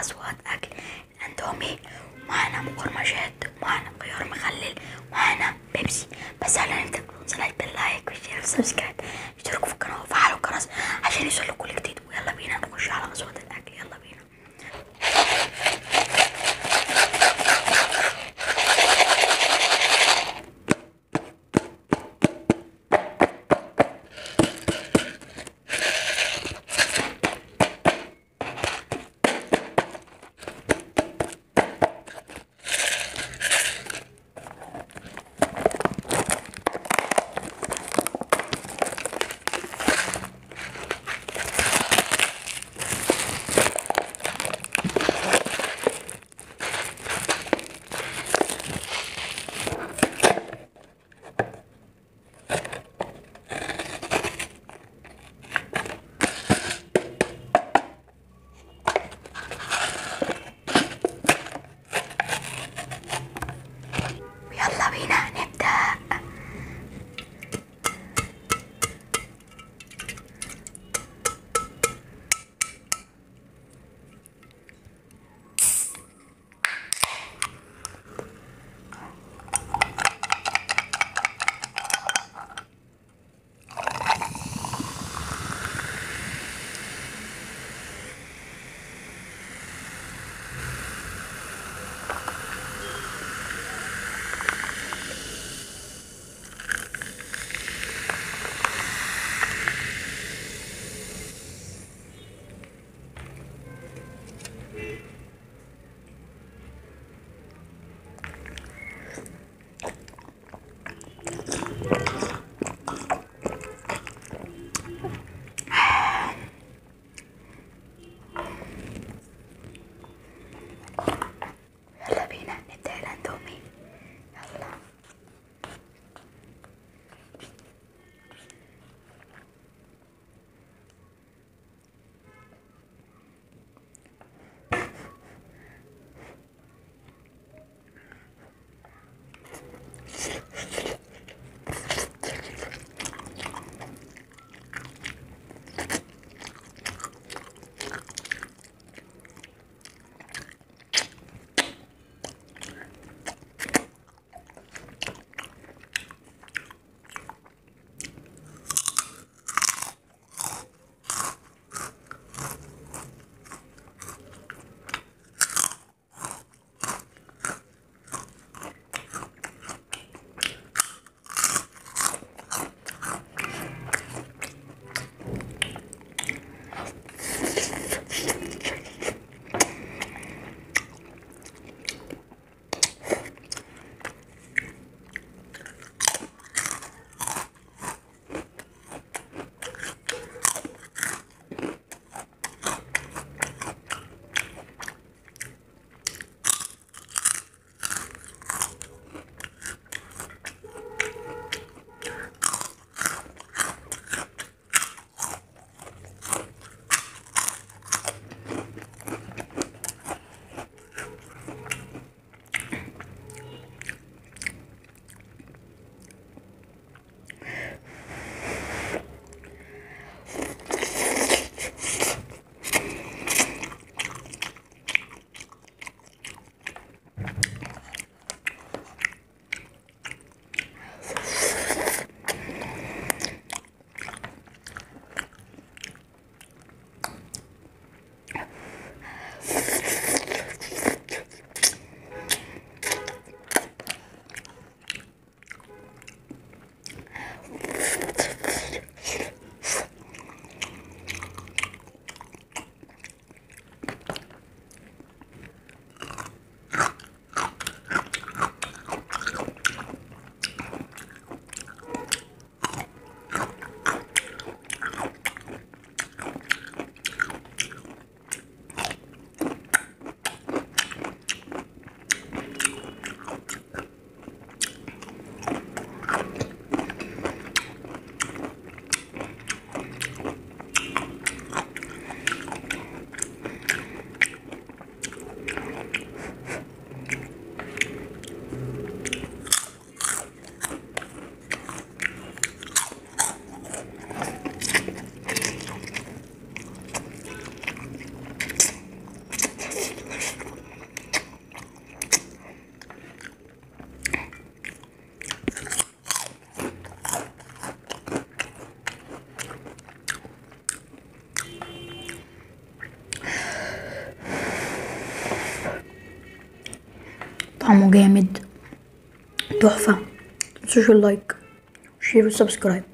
أصوات أكل، الأندومي ومعنا مقرمشات ومعنا خيار مخلل ومعنا بيبسي. بس هلا تاكلون سلايك باللايك والشير والسبسكرايب، اشتركوا في القناة وفعلوا الجرس عشان يوصل لكل جديد. ويلا بينا نخش على أصوات الأكل، يلا بينا. طعمه جامد تحفة. متنسوش اللايك وشير وسبسكرايب،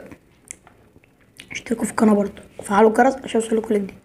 اشتركوا في القناة برضه وفعلوا الجرس عشان يوصلكوا كل جديد.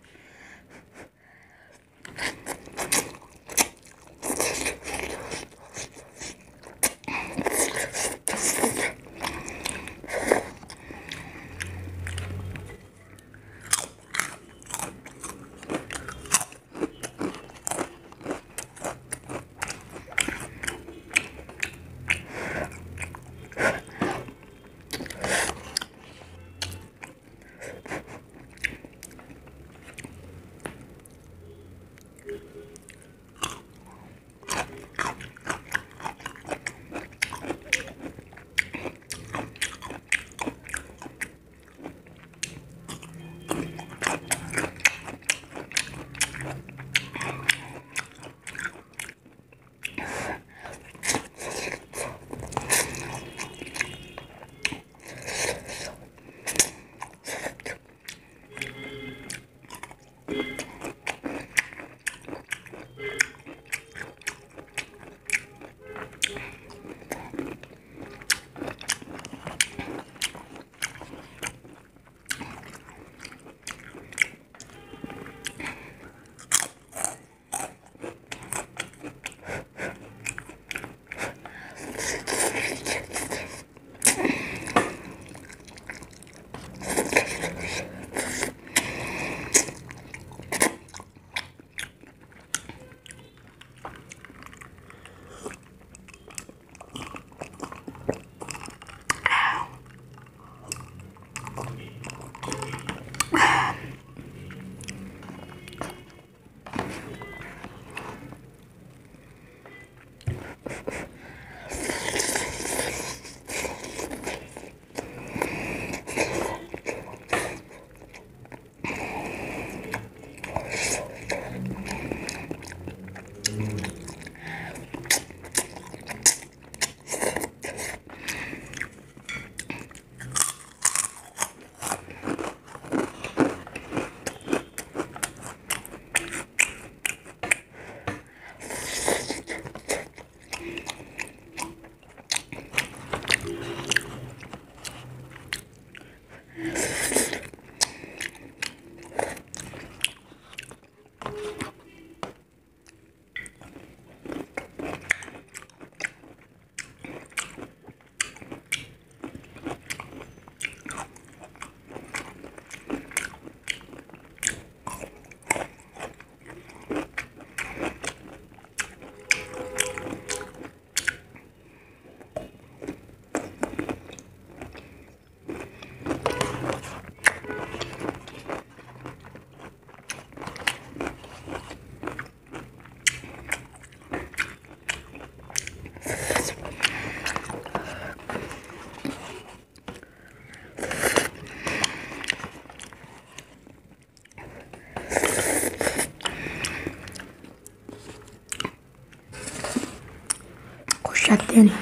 Thank you.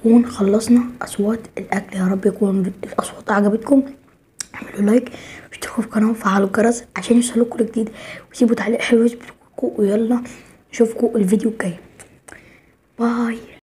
نكون خلصنا اصوات الاكل. يا رب يكون الاصوات عجبتكم، اعملوا لايك واشتركوا في القناه وفعلوا الجرس عشان يوصلكوا الجديد، وسيبوا تعليق حلو، ويلا نشوفكوا الفيديو الجاي. باي.